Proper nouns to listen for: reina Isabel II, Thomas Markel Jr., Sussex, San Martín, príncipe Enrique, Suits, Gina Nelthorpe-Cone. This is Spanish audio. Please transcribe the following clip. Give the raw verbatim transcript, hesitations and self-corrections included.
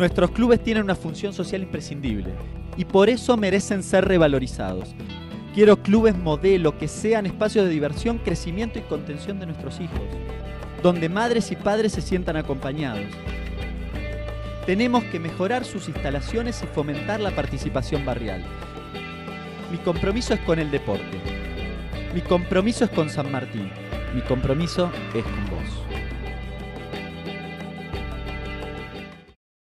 Nuestros clubes tienen una función social imprescindible y por eso merecen ser revalorizados. Quiero clubes modelo que sean espacios de diversión, crecimiento y contención de nuestros hijos, donde madres y padres se sientan acompañados. Tenemos que mejorar sus instalaciones y fomentar la participación barrial. Mi compromiso es con el deporte. Mi compromiso es con San Martín. Mi compromiso es con vos.